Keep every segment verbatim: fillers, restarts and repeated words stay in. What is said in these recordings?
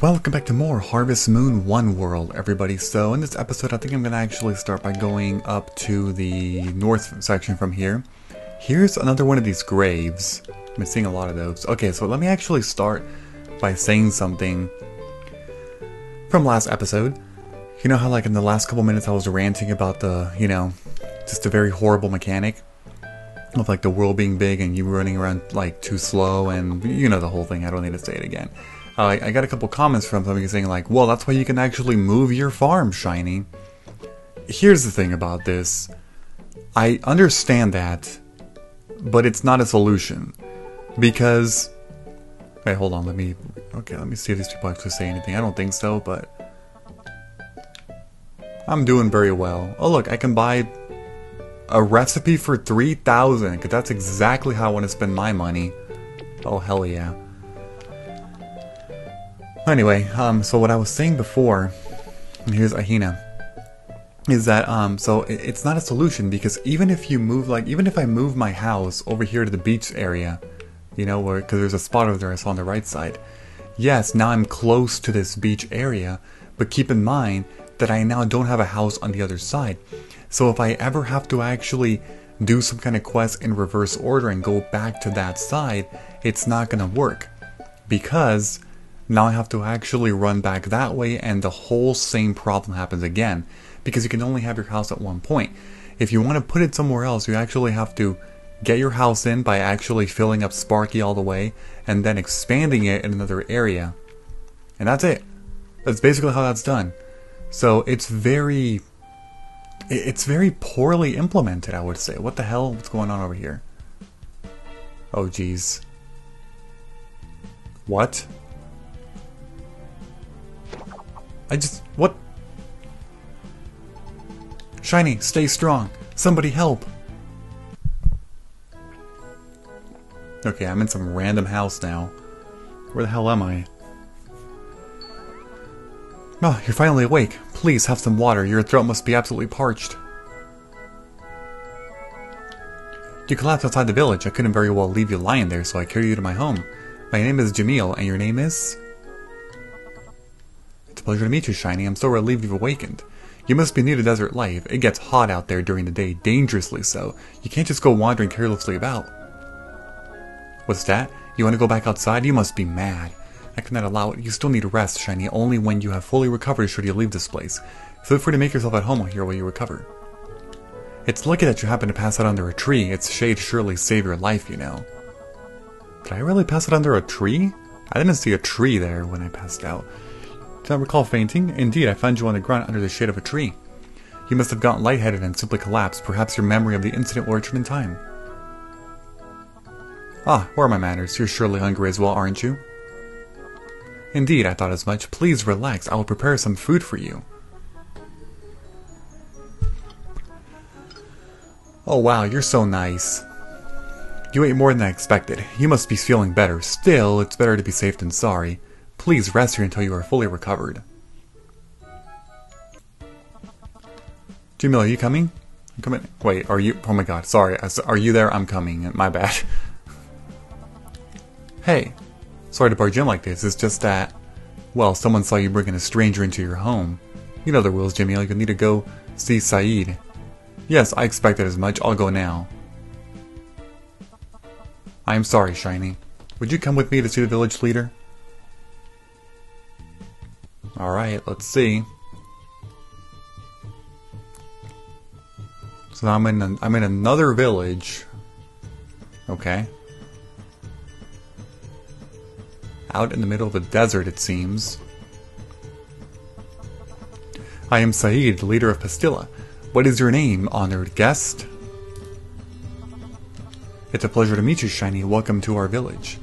Welcome back to more Harvest Moon One World, everybody. So in this episode, I think I'm going to actually start by going up to the north section from here. Here's another one of these graves. I've been seeing a lot of those. Okay, so let me actually start by saying something from last episode. You know how like in the last couple minutes I was ranting about the, you know, just a very horrible mechanic of like the world being big and you running around like too slow and you know the whole thing. I don't need to say it again. Uh, I got a couple comments from somebody saying like, well, that's why you can actually move your farm, Shiny. Here's the thing about this. I understand that, but it's not a solution. Because... wait, hold on, let me... okay, let me see if these people actually say anything. I don't think so, but... I'm doing very well. Oh, look, I can buy a recipe for three thousand, because that's exactly how I want to spend my money. Oh, hell yeah. Anyway, um, so what I was saying before, and here's Ahina, is that, um, so it, it's not a solution, because even if you move, like, even if I move my house over here to the beach area, you know, where, because there's a spot over there I saw on the right side, yes, now I'm close to this beach area, but keep in mind that I now don't have a house on the other side. So if I ever have to actually do some kind of quest in reverse order and go back to that side, it's not going to work, because... now I have to actually run back that way and the whole same problem happens again, because you can only have your house at one point. If you want to put it somewhere else, you actually have to get your house in by actually filling up Sparky all the way and then expanding it in another area. And that's it. That's basically how that's done. So it's very... it's very poorly implemented, I would say. What the hell? What's going on over here? Oh, jeez. What? I just... what? Shiny, stay strong. Somebody help. Okay, I'm in some random house now. Where the hell am I? Oh, you're finally awake. Please have some water. Your throat must be absolutely parched. You collapsed outside the village. I couldn't very well leave you lying there, so I carried you to my home. My name is Jamil, and your name is... pleasure to meet you, Shiny. I'm so relieved you've awakened. You must be new to desert life. It gets hot out there during the day, dangerously so. You can't just go wandering carelessly about. What's that? You want to go back outside? You must be mad. I cannot allow it. You still need rest, Shiny. Only when you have fully recovered should you leave this place. Feel free to make yourself at home here while you recover. It's lucky that you happen to pass out under a tree. Its shade surely saved your life, you know. Did I really pass out under a tree? I didn't see a tree there when I passed out. Do not recall fainting? Indeed, I found you on the ground under the shade of a tree. You must have gotten lightheaded and simply collapsed. Perhaps your memory of the incident will return in time. Ah, where are my manners? You're surely hungry as well, aren't you? Indeed, I thought as much. Please relax. I will prepare some food for you. Oh wow, you're so nice. You ate more than I expected. You must be feeling better. Still, it's better to be safe than sorry. Please rest here until you are fully recovered. Jamil, are you coming? I'm coming. Wait, are you? Oh my god, sorry. Are you there? I'm coming. My bad. Hey, sorry to barge in like this. It's just that, well, someone saw you bringing a stranger into your home. You know the rules, Jamil. You'll need to go see Saeed. Yes, I expected as much. I'll go now. I am sorry, Shiny. Would you come with me to see the village leader? Alright, let's see. So now I'm in an, I'm in another village. Okay. Out in the middle of the desert, it seems. I am Saeed, the leader of Pastilla. What is your name, honored guest? It's a pleasure to meet you, Shiny. Welcome to our village.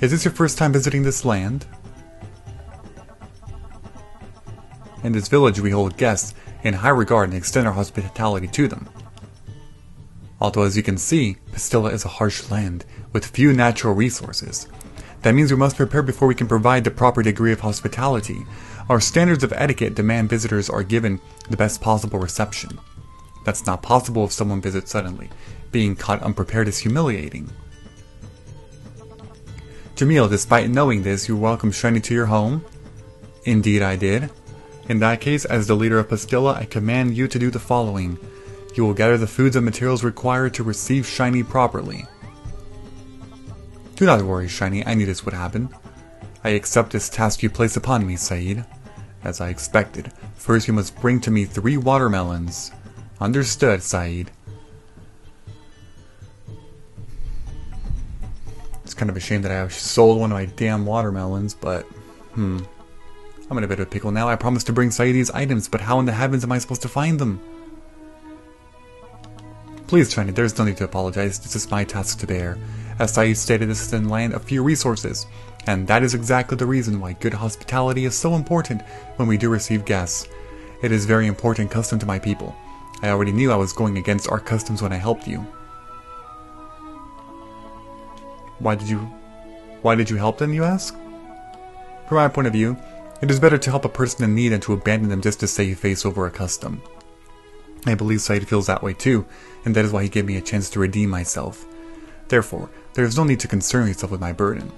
Is this your first time visiting this land? In this village, we hold guests in high regard and extend our hospitality to them. Although, as you can see, Pastilla is a harsh land with few natural resources. That means we must prepare before we can provide the proper degree of hospitality. Our standards of etiquette demand visitors are given the best possible reception. That's not possible if someone visits suddenly. Being caught unprepared is humiliating. Jamil, despite knowing this, you welcomed Shiny to your home. Indeed I did. In that case, as the leader of Pastilla, I command you to do the following. You will gather the foods and materials required to receive Shiny properly. Do not worry, Shiny, I knew this would happen. I accept this task you place upon me, Saeed. As I expected, first you must bring to me three watermelons. Understood, Saeed. It's kind of a shame that I sold one of my damn watermelons, but... Hmm. I'm in a bit of a pickle now. I promised to bring Saeed these items, but how in the heavens am I supposed to find them? Please, Trinity, there's no need to apologize. This is my task to bear. As Saeed stated, this is a land of few resources. And that is exactly the reason why good hospitality is so important when we do receive guests. It is a very important custom to my people. I already knew I was going against our customs when I helped you. Why did you... Why did you help them, you ask? From my point of view, it is better to help a person in need than to abandon them just to save face over a custom. I believe Saeed feels that way too, and that is why he gave me a chance to redeem myself. Therefore, there is no need to concern yourself with my burden.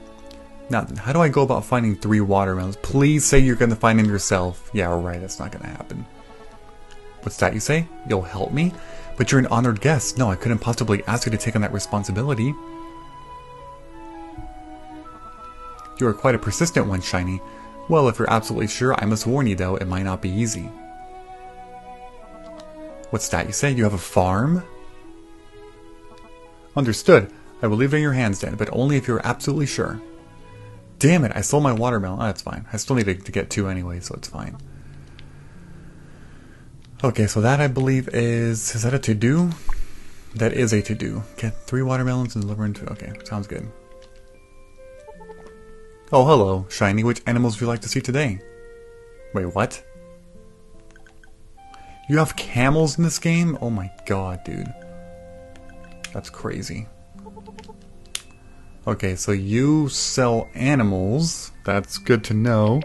Now then, how do I go about finding three watermelons? Please say you're going to find them yourself. Yeah, alright, that's not going to happen. What's that you say? You'll help me? But you're an honored guest. No, I couldn't possibly ask you to take on that responsibility. You are quite a persistent one, Shiny. Well, if you're absolutely sure, I must warn you though, it might not be easy. What's that you say? You have a farm? Understood. I will leave it in your hands then, but only if you're absolutely sure. Damn it, I sold my watermelon. Oh, that's fine. I still need to, to get two anyway, so it's fine. Okay, so that I believe is... Is that a to-do? That is a to-do. Get three watermelons and deliver into... Okay, sounds good. Oh, hello, Shiny. Which animals would you like to see today? Wait, what? You have camels in this game? Oh my god, dude. That's crazy. Okay, so you sell animals. That's good to know.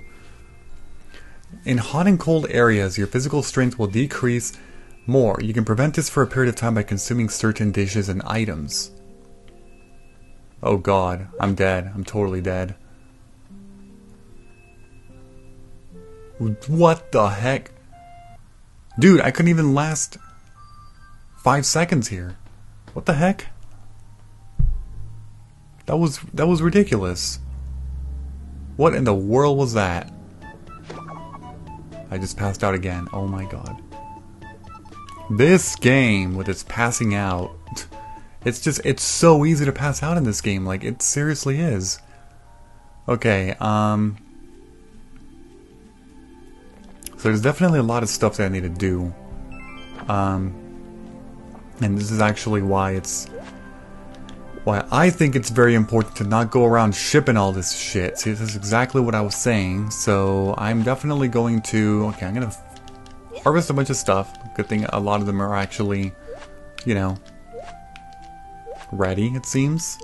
In hot and cold areas, your physical strength will decrease more. You can prevent this for a period of time by consuming certain dishes and items. Oh god, I'm dead. I'm totally dead. What the heck? Dude, I couldn't even last five seconds here. What the heck? That was that was ridiculous. What in the world was that? I just passed out again. Oh my god. This game with its passing out. It's just it's so easy to pass out in this game. Like it seriously is. Okay, um so there's definitely a lot of stuff that I need to do. Um and this is actually why it's Why, I think it's very important to not go around shipping all this shit. See, this is exactly what I was saying, so I'm definitely going to... Okay, I'm going to harvest a bunch of stuff. Good thing a lot of them are actually, you know, ready, it seems.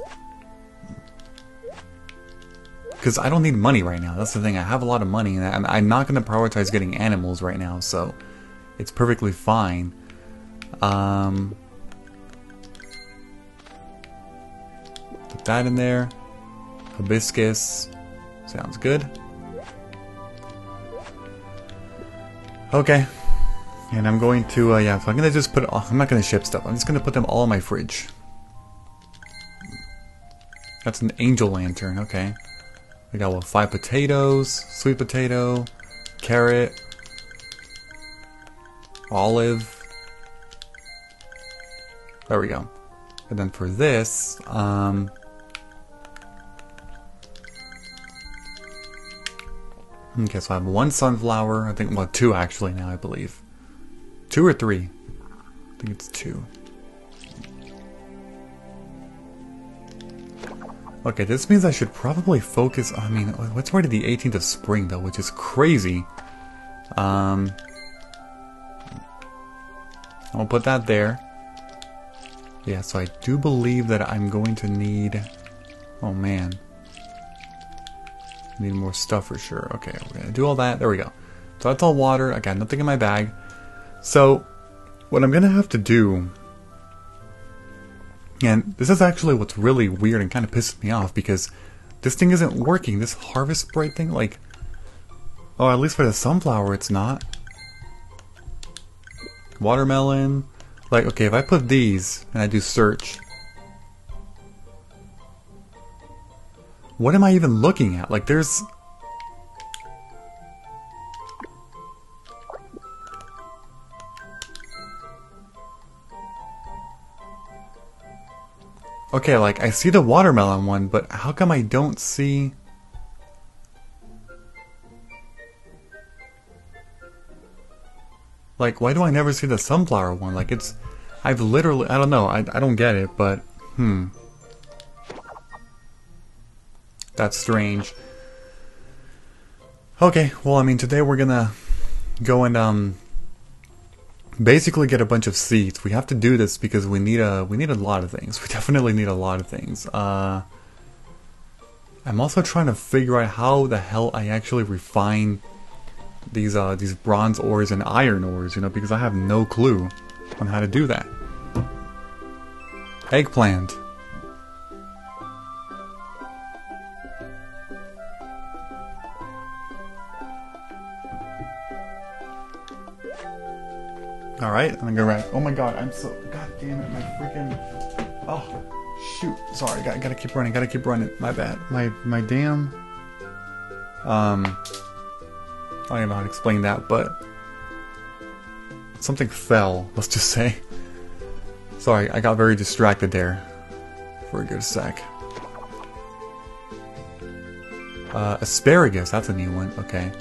Because I don't need money right now, that's the thing. I have a lot of money, and I'm, I'm not going to prioritize getting animals right now, so it's perfectly fine. Um... Put that in there. Hibiscus. Sounds good. Okay. And I'm going to, uh, yeah, so I'm going to just put, oh, I'm not going to ship stuff. I'm just going to put them all in my fridge. That's an angel lantern. Okay. We got, what, five potatoes, sweet potato, carrot, olive. There we go. And then for this, um... okay, so I have one sunflower. I think, well, two actually now, I believe. Two or three? I think it's two. Okay, this means I should probably focus... I mean, what's right at the eighteenth of spring, though, which is crazy. Um... I'll put that there. Yeah, so I do believe that I'm going to need... Oh, man. I need more stuff for sure. Okay, we're going to do all that. There we go. So that's all water. I got nothing in my bag. So, what I'm going to have to do... And this is actually what's really weird and kind of pissed me off, because This thing isn't working. This harvest sprite thing, like... Oh, at least for the sunflower it's not. Watermelon... Like, okay, if I put these and I do search... What am I even looking at? Like, there's... Okay, like, I see the watermelon one, but how come I don't see... Like, why do I never see the sunflower one? Like, it's... I've literally... I don't know, I, I don't get it, but... Hmm. That's strange. Okay, well, I mean, today we're gonna go and, um... basically get a bunch of seeds. We have to do this because we need a we need a lot of things. We definitely need a lot of things. Uh, I'm also trying to figure out how the hell I actually refine these uh, these bronze ores and iron ores, you know, because I have no clue on how to do that. Eggplant. Alright, I'm gonna go right. Oh my god, I'm so. God damn it, my freaking. Oh, shoot. Sorry, gotta, gotta keep running, gotta keep running. My bad. My my damn. Um. I don't even know how to explain that, but. Something fell, let's just say. Sorry, I got very distracted there for a good sec. Uh, asparagus, that's a new one. Okay.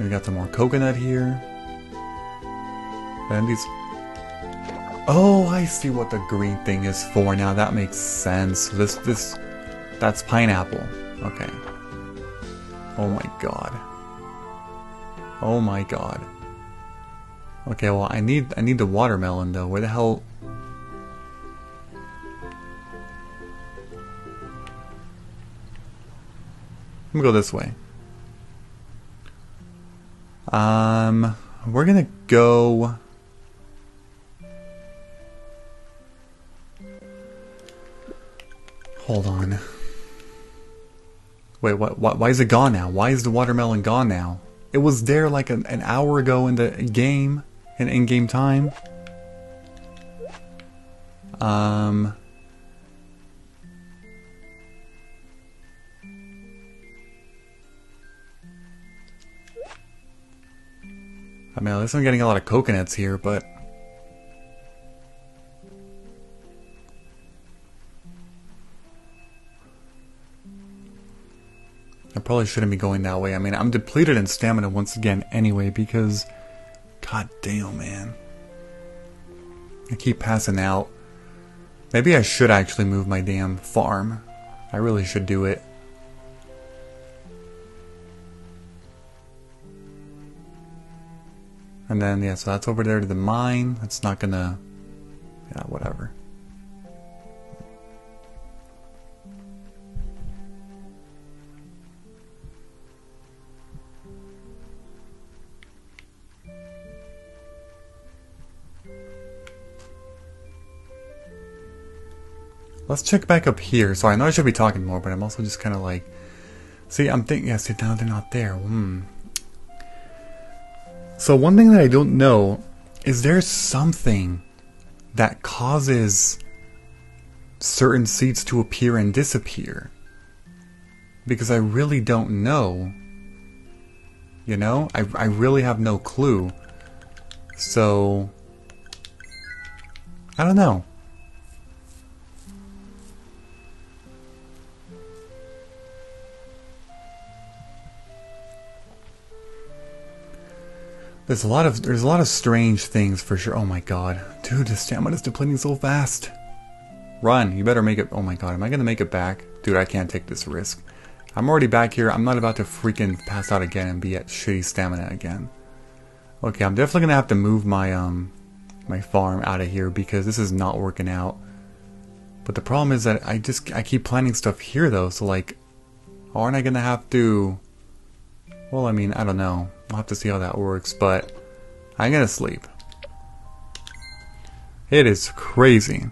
We got some more coconut here. And these... Oh, I see what the green thing is for now. That makes sense. This, this... That's pineapple. Okay. Oh my god. Oh my god. Okay, well, I need, I need the watermelon, though. Where the hell... Let me go this way. Um... We're gonna go... Hold on. Wait, what, what? Why is it gone now? Why is the watermelon gone now? It was there like an, an hour ago in the game, in in-game time. Um. I mean, at least I'm getting a lot of coconuts here, but. I probably shouldn't be going that way. I mean, I'm depleted in stamina once again anyway because... God damn, man. I keep passing out. Maybe I should actually move my damn farm. I really should do it. And then, yeah, so that's over there to the mine. That's not gonna... Yeah, whatever. Let's check back up here. Sorry, I know I should be talking more, but I'm also just kind of like... See, I'm thinking... Yeah, see, now they're not there. Hmm. So one thing that I don't know... Is there something that causes certain seeds to appear and disappear? Because I really don't know. You know? I, I really have no clue. So... I don't know. There's a lot of there's a lot of strange things for sure. Oh my god, dude, the stamina's depleting so fast. Run, you better make it. Oh my god, am I gonna make it back, dude? I can't take this risk. I'm already back here. I'm not about to freaking pass out again and be at shitty stamina again. Okay, I'm definitely gonna have to move my um my farm out of here because this is not working out. But the problem is that I just I keep planting stuff here though. So like, aren't I gonna have to? Well, I mean, I don't know. I'll have to see how that works, but I'm gonna sleep. It is crazy.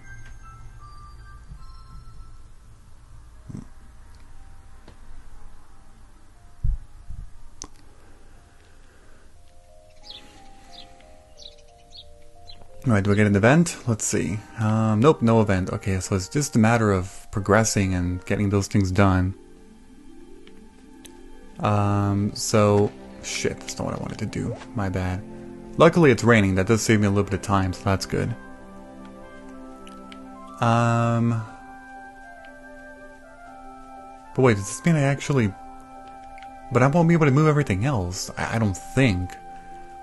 Alright, do we get an event? Let's see. Um, nope, no event. Okay, so it's just a matter of progressing and getting those things done. Um, so... Shit, that's not what I wanted to do. My bad. Luckily it's raining. That does save me a little bit of time, so that's good. Um... But wait, does this mean I actually... But I won't be able to move everything else. I, I don't think.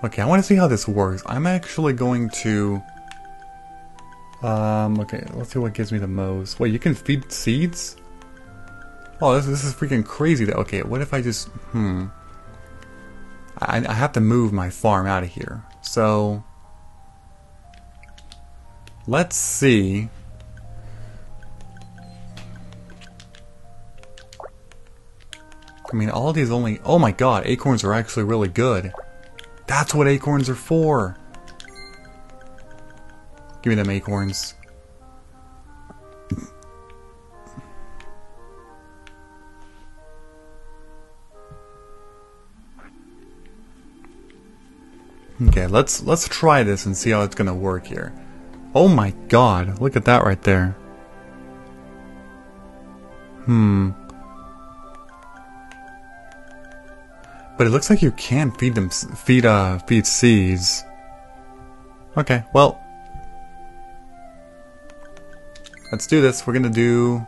Okay, I want to see how this works. I'm actually going to... Um, okay, let's see what gives me the most. Wait, you can feed seeds? Oh, this, this is freaking crazy. That Okay, what if I just... Hmm. I, I have to move my farm out of here. So... Let's see... I mean, all these only... Oh my god, acorns are actually really good. That's what acorns are for! Give me them acorns. Okay, let's let's try this and see how it's gonna work here. Oh my god, look at that right there. Hmm... But it looks like you can feed them, feed, uh, feed seeds. Okay, well. Let's do this. We're gonna do...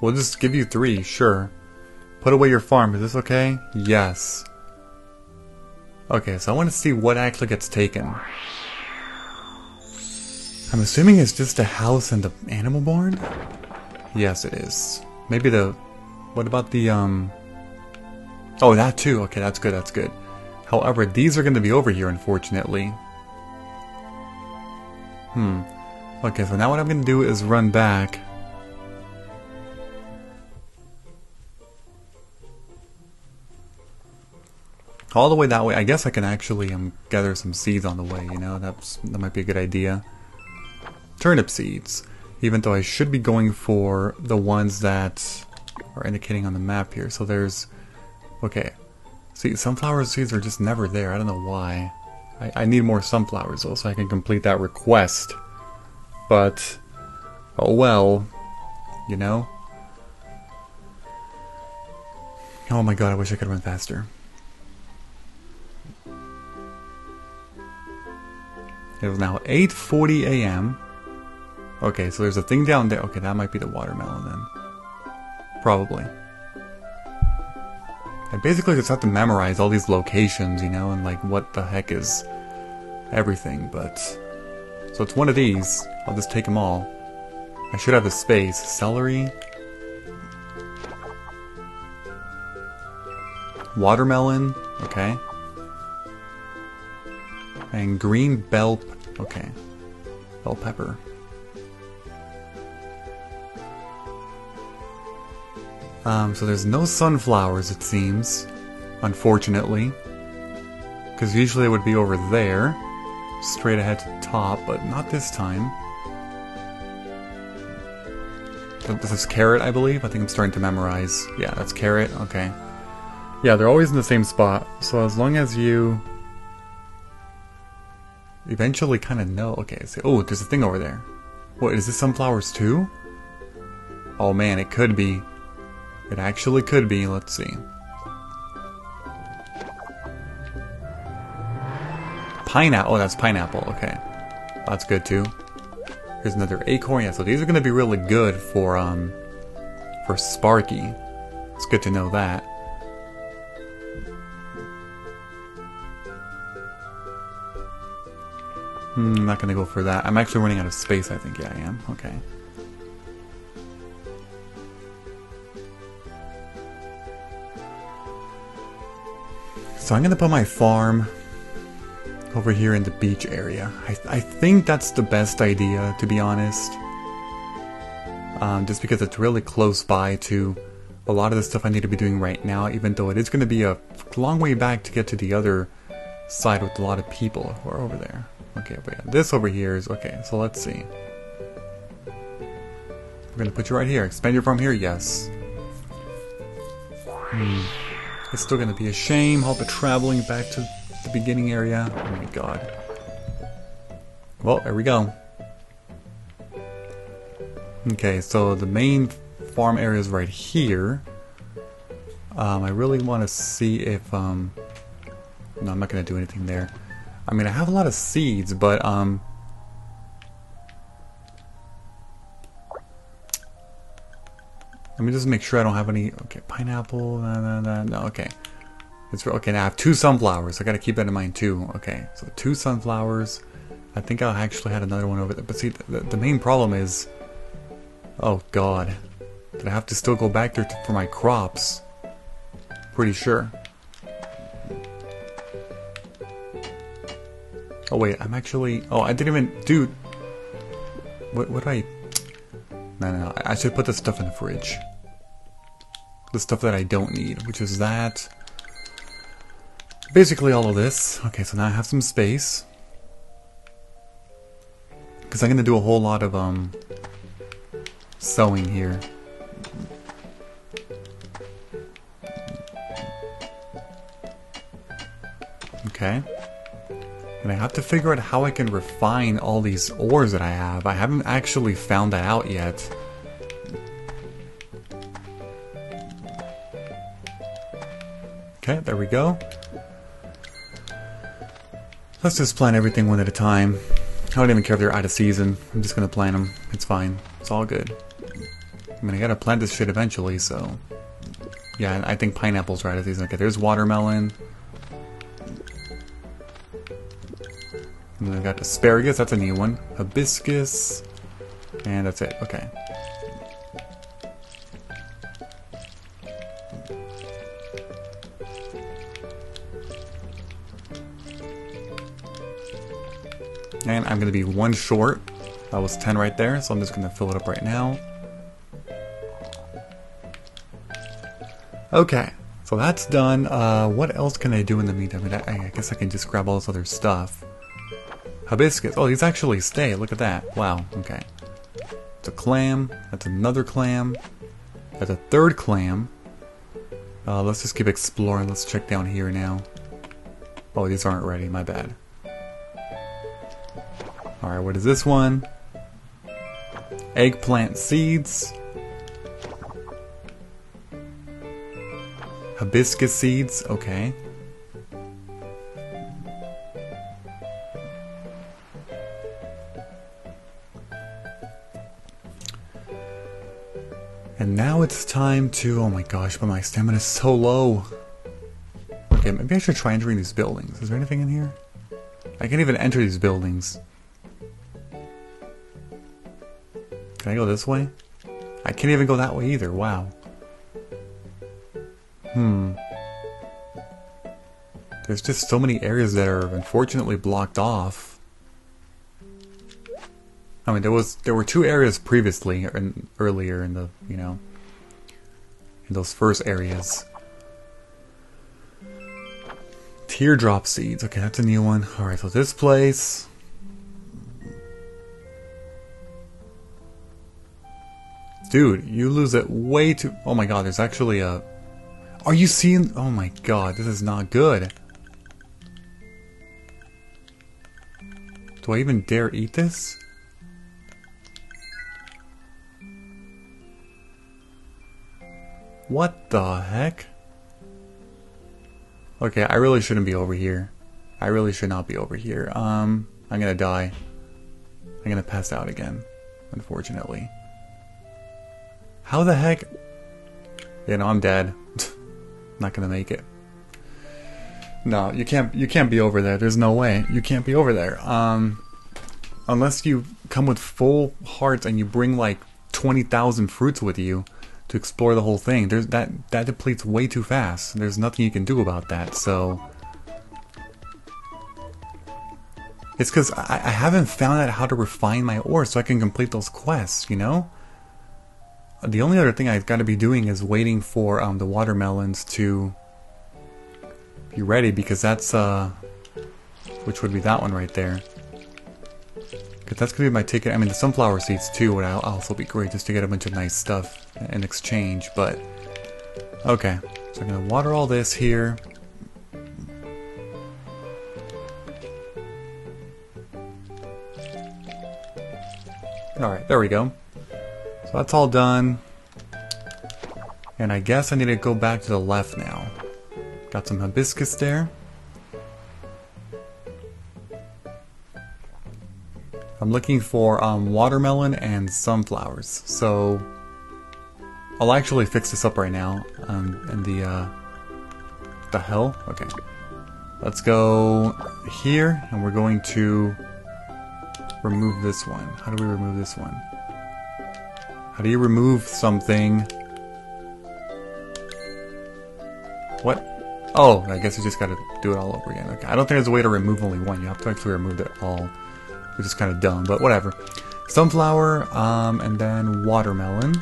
We'll just give you three, sure. Put away your farm. Is this okay? Yes. Okay, so I want to see what actually gets taken. I'm assuming it's just a house and the animal barn? Yes, it is. Maybe the... What about the, um... Oh, that too. Okay, that's good, that's good. However, these are going to be over here, unfortunately. Hmm. Okay, so now what I'm going to do is run back. All the way that way. I guess I can actually um, gather some seeds on the way, you know? That's, that might be a good idea. Turnip seeds. Even though I should be going for the ones that are indicating on the map here. So there's... Okay, see, sunflower seeds are just never there. I don't know why. I, I need more sunflowers, though, so I can complete that request. But, oh well, you know? Oh my god, I wish I could run faster. It is now eight forty a m Okay, so there's a thing down there. Okay, that might be the watermelon, then. Probably. I basically just have to memorize all these locations, you know, and like what the heck is everything, but... So it's one of these. I'll just take them all. I should have a space. Celery. Watermelon. Okay. And green bell... Okay. Bell pepper. Um, so there's no sunflowers, it seems. Unfortunately. Because usually it would be over there. Straight ahead to the top, but not this time. This is carrot, I believe? I think I'm starting to memorize. Yeah, that's carrot. Okay. Yeah, they're always in the same spot. So as long as you... Eventually kind of know. Okay, so, oh, there's a thing over there. What, is this sunflowers too? Oh man, it could be. It actually could be, let's see. Pineapple, oh that's pineapple, okay. That's good too. Here's another acorn, yeah, so these are gonna be really good for, um, for Sparky. It's good to know that. Hmm, I'm not gonna go for that. I'm actually running out of space, I think, yeah I am, okay. So I'm gonna put my farm over here in the beach area. I, th I think that's the best idea, to be honest. Um, just because it's really close by to a lot of the stuff I need to be doing right now, even though it is gonna be a long way back to get to the other side with a lot of people who are over there. Okay, but yeah, this over here is, okay, so let's see. We're gonna put you right here. Expand your farm here, yes. Hmm. It's still gonna be a shame, all the traveling back to the beginning area. Oh my god. Well, there we go. Okay, so the main farm area is right here. Um, I really want to see if... Um, no, I'm not going to do anything there. I mean, I have a lot of seeds, but... Um, let me just make sure I don't have any... Okay, pineapple... Nah, nah, nah, no, okay. It's, okay, now I have two sunflowers. I got to keep that in mind, too. Okay, so two sunflowers. I think I actually had another one over there. But see, the, the main problem is... Oh, God. Did I have to still go back there to, for my crops? Pretty sure. Oh, wait, I'm actually... Oh, I didn't even... Dude! What, what do I... No, no, no. I should put this stuff in the fridge. The stuff that I don't need, which is that... Basically all of this. Okay, so now I have some space. Because I'm going to do a whole lot of, um... sewing here. Okay. And I have to figure out how I can refine all these ores that I have. I haven't actually found that out yet. Okay, there we go. Let's just plant everything one at a time. I don't even care if they're out of season. I'm just going to plant them. It's fine. It's all good. I mean, I gotta plant this shit eventually, so... Yeah, I think pineapples are out of season. Okay, there's watermelon. And then I've got asparagus, that's a new one. Hibiscus. And that's it, okay. And I'm gonna be one short. That was ten right there, so I'm just gonna fill it up right now. Okay, so that's done. Uh, what else can I do in the meantime? I mean, I, I guess I can just grab all this other stuff. Hibiscus. Oh, these actually stay. Look at that. Wow, okay. It's a clam. That's another clam. That's a third clam. Uh, let's just keep exploring. Let's check down here now. Oh, these aren't ready. My bad. Alright, what is this one? Eggplant seeds. Hibiscus seeds, okay. And now it's time to... Oh my gosh, but my stamina is so low. Okay, maybe I should try entering these buildings. Is there anything in here? I can't even enter these buildings. Can I go this way? I can't even go that way either, wow. Hmm. There's just so many areas that are unfortunately blocked off. I mean, there was there were two areas previously, and earlier in the you know, in those first areas. Teardrop seeds. Okay, that's a new one. All right, so this place. Dude, you lose it way too. Oh my God, there's actually a. Are you seeing? Oh my God, this is not good. Do I even dare eat this? What the heck? Okay, I really shouldn't be over here. I really should not be over here. Um, I'm gonna die. I'm gonna pass out again, unfortunately. How the heck? You know, I'm dead. Not gonna make it. No, you can't you can't be over there. There's no way. You can't be over there. Um unless you come with full hearts and you bring like twenty thousand fruits with you to explore the whole thing. There's that that depletes way too fast. There's nothing you can do about that. So it's cuz I, I haven't found out how to refine my ore so I can complete those quests, you know? The only other thing I've got to be doing is waiting for um, the watermelons to be ready, because that's, uh, which would be that one right there. Because that's going to be my ticket. I mean, the sunflower seeds, too, would also be great just to get a bunch of nice stuff in exchange, but... Okay, so I'm going to water all this here. Alright, there we go. So that's all done. And I guess I need to go back to the left now. Got some hibiscus there. I'm looking for um, watermelon and sunflowers, so I'll actually fix this up right now. Um, and the uh, the hell? Okay, let's go here, and we're going to remove this one. How do we remove this one? How do you remove something? What? Oh, I guess you just got to do it all over again. Okay, I don't think there's a way to remove only one. You have to actually remove it all. Which is kind of dumb, but whatever. Sunflower, um, and then watermelon.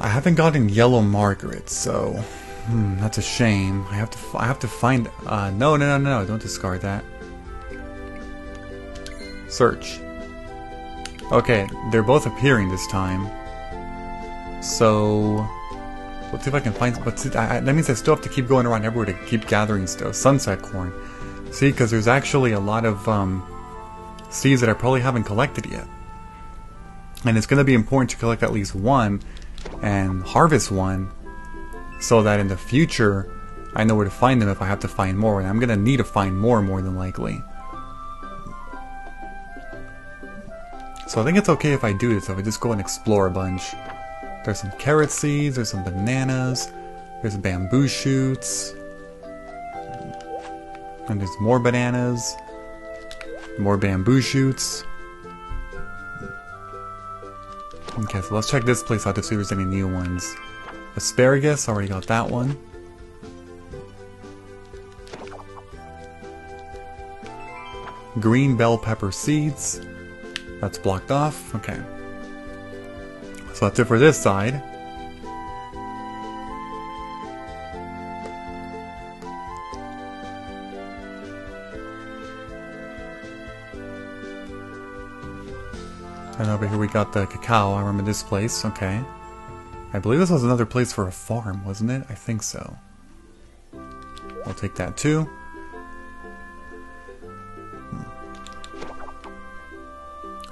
I haven't gotten yellow margaret, so hmm, that's a shame. I have to, f I have to find. Uh, no, no, no, no! Don't discard that. Search. Okay, they're both appearing this time. So let's see if I can find. Let's see, I, I, that means I still have to keep going around everywhere to keep gathering stuff. Sunset corn. See, because there's actually a lot of um, seeds that I probably haven't collected yet. And it's going to be important to collect at least one and harvest one so that in the future I know where to find them if I have to find more. And I'm going to need to find more, more than likely. So I think it's okay if I do this, if I just go and explore a bunch. There's some carrot seeds, there's some bananas, there's bamboo shoots. And there's more bananas, more bamboo shoots. Okay, so let's check this place out to see if there's any new ones. Asparagus, already got that one. Green bell pepper seeds. That's blocked off. Okay. So that's it for this side. And over here we got the cacao. I remember this place. Okay. I believe this was another place for a farm, wasn't it? I think so. I'll take that too.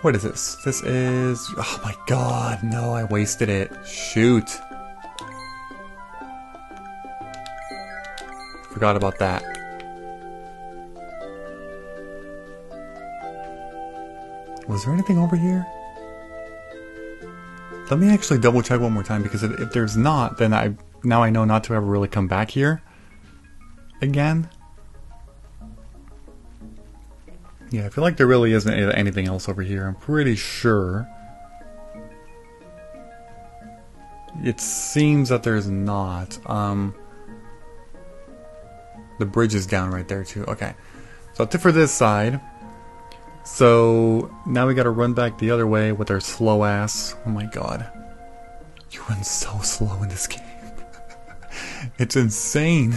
What is this? This is... Oh my god, no, I wasted it. Shoot. Forgot about that. Was there anything over here? Let me actually double check one more time, because if, if there's not, then I now I know not to ever really come back here again. Yeah, I feel like there really isn't anything else over here. I'm pretty sure. It seems that there's not. Um, the bridge is down right there too. Okay, so that's it for this side. So now we gotta run back the other way with our slow ass. Oh my god. You run so slow in this game. It's insane.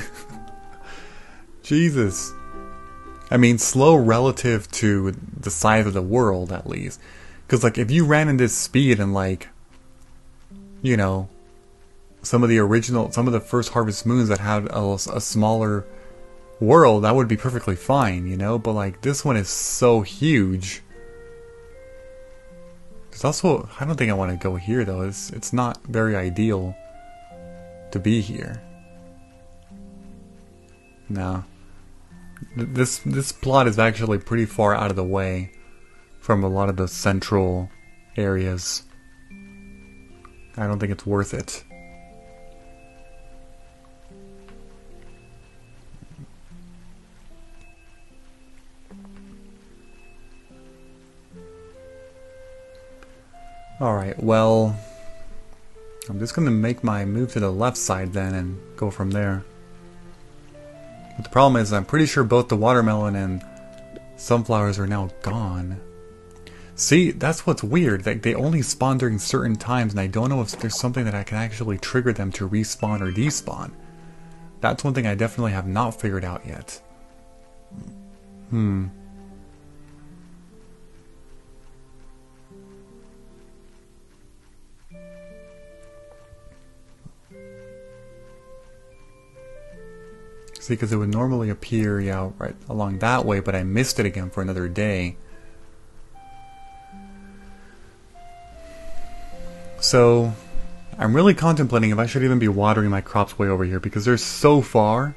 Jesus. I mean, slow relative to the size of the world, at least. Because, like, if you ran in this speed and, like, you know, some of the original, some of the first Harvest Moons that had a, a smaller world, that would be perfectly fine, you know, but like this one is so huge. There's also, I don't think I want to go here though. It's it's not very ideal to be here. No. This this plot is actually pretty far out of the way from a lot of the central areas. I don't think it's worth it. Alright, well, I'm just going to make my move to the left side then and go from there. But the problem is I'm pretty sure both the watermelon and sunflowers are now gone. See, that's what's weird. Like, they only spawn during certain times, and I don't know if there's something that I can actually trigger them to respawn or despawn. That's one thing I definitely have not figured out yet. Hmm. See, because it would normally appear, yeah, right along that way, but I missed it again for another day. So I'm really contemplating if I should even be watering my crops way over here, because they're so far.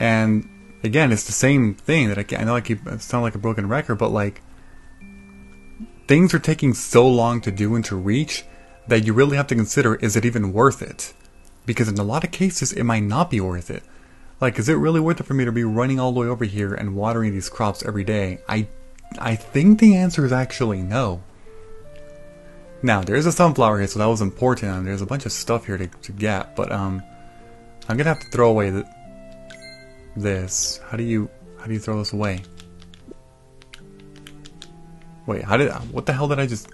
And again, it's the same thing that I, can, I know I keep I sound like a broken record, but like things are taking so long to do and to reach that you really have to consider, is it even worth it? Because in a lot of cases, it might not be worth it. Like, is it really worth it for me to be running all the way over here and watering these crops every day? I, I think the answer is actually no. Now, there's a sunflower here, so that was important. I mean, there's a bunch of stuff here to, to get, but um, I'm gonna have to throw away the, this. How do you how do you throw this away? Wait, how did what the hell did I just?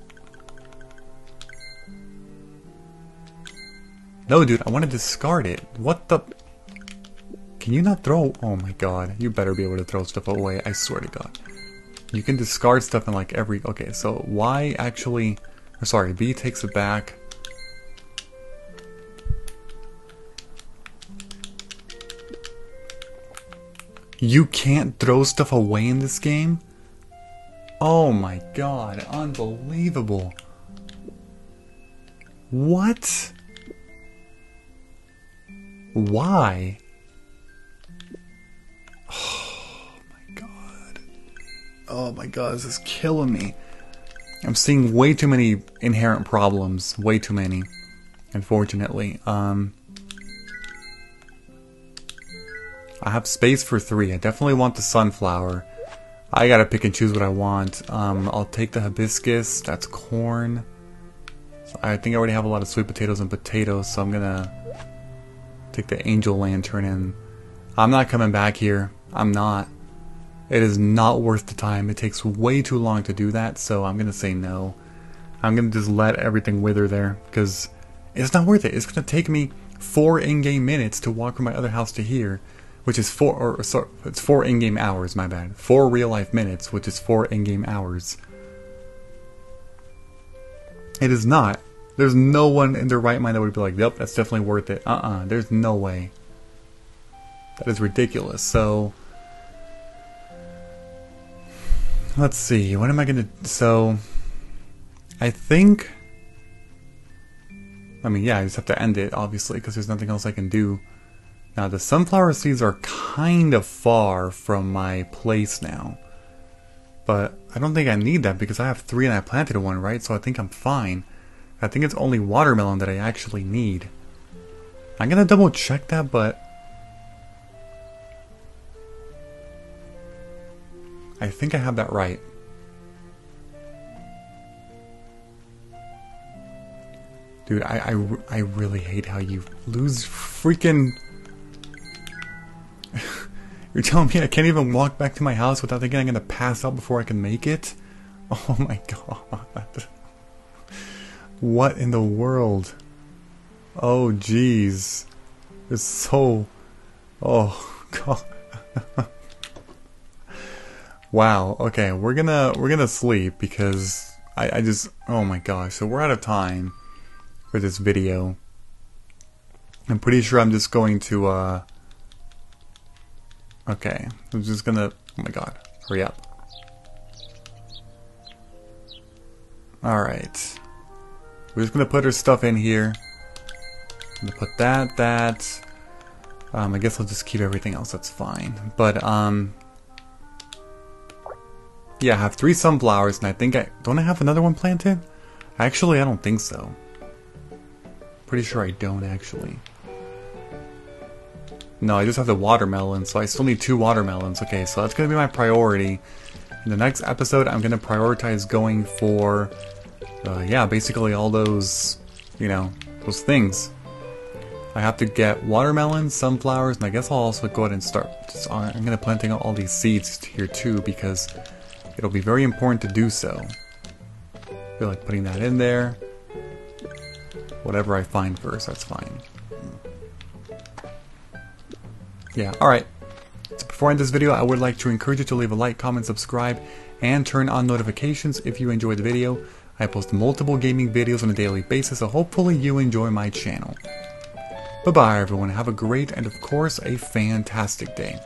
No, dude, I want to discard it. What the? Can you not throw? Oh my god, you better be able to throw stuff away. I swear to god, you can discard stuff in like every. Okay, so why actually? Sorry, B takes it back. You can't throw stuff away in this game? Oh my god, unbelievable. What? Why? Oh my god. Oh my god, this is killing me. I'm seeing way too many inherent problems, way too many, unfortunately. Um, I have space for three. I definitely want the sunflower. I gotta pick and choose what I want. Um, I'll take the hibiscus, that's corn. So I think I already have a lot of sweet potatoes and potatoes, so I'm gonna take the angel lantern and I'm not coming back here. I'm not. It is not worth the time. It takes way too long to do that, so I'm gonna say no. I'm gonna just let everything wither there, because it's not worth it. It's gonna take me four in-game minutes to walk from my other house to here, which is four, or sorry, it's four in-game hours, my bad. Four real-life minutes, which is four in-game hours. It is not. There's no one in their right mind that would be like, yep, that's definitely worth it. Uh-uh, there's no way. That is ridiculous, so... Let's see, what am I gonna, so, I think, I mean, yeah, I just have to end it, obviously, because there's nothing else I can do. Now, the sunflower seeds are kind of far from my place now, but I don't think I need that because I have three and I planted one, right? So I think I'm fine. I think it's only watermelon that I actually need. I'm gonna double check that, but... I think I have that right. Dude, I, I, I really hate how you lose freaking... You're telling me I can't even walk back to my house without thinking I'm gonna pass out before I can make it? Oh my god. What in the world? Oh jeez. It's so... Oh god. Wow, okay, we're gonna we're gonna sleep because I, I just oh my gosh, so we're out of time for this video. I'm pretty sure I'm just going to uh okay, I'm just gonna oh my god, hurry up. Alright. We're just gonna put her stuff in here. I'm gonna put that, that. Um I guess I'll just keep everything else, that's fine. But um yeah, I have three sunflowers, and I think I... Don't I have another one planted? Actually, I don't think so. Pretty sure I don't, actually. No, I just have the watermelon, so I still need two watermelons. Okay, so that's going to be my priority. In the next episode, I'm going to prioritize going for... Uh, yeah, basically all those... You know, those things. I have to get watermelons, sunflowers, and I guess I'll also go ahead and start... Just, I'm going to planting all these seeds here, too, because... It'll be very important to do so. I feel like putting that in there. Whatever I find first, that's fine. Yeah, alright. So before I end this video, I would like to encourage you to leave a like, comment, subscribe, and turn on notifications if you enjoyed the video. I post multiple gaming videos on a daily basis, so hopefully you enjoy my channel. Bye-bye everyone, have a great and of course a fantastic day.